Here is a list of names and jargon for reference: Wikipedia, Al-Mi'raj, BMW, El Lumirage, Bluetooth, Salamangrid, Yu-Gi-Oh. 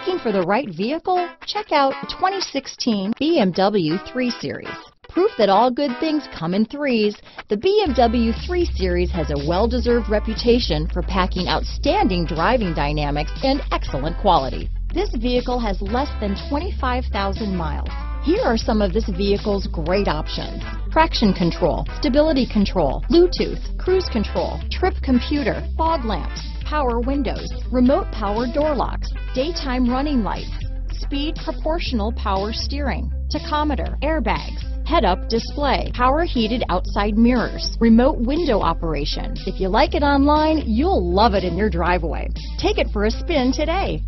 Looking for the right vehicle? Check out 2016 BMW 3 Series. Proof that all good things come in threes, the BMW 3 Series has a well-deserved reputation for packing outstanding driving dynamics and excellent quality. This vehicle has less than 25,000 miles. Here are some of this vehicle's great options: traction control, stability control, Bluetooth, cruise control, trip computer, fog lamps, power windows, remote power door locks, daytime running lights, speed proportional power steering, tachometer, airbags, head-up display, power heated outside mirrors, remote window operation. If you like it online, you'll love it in your driveway. Take it for a spin today.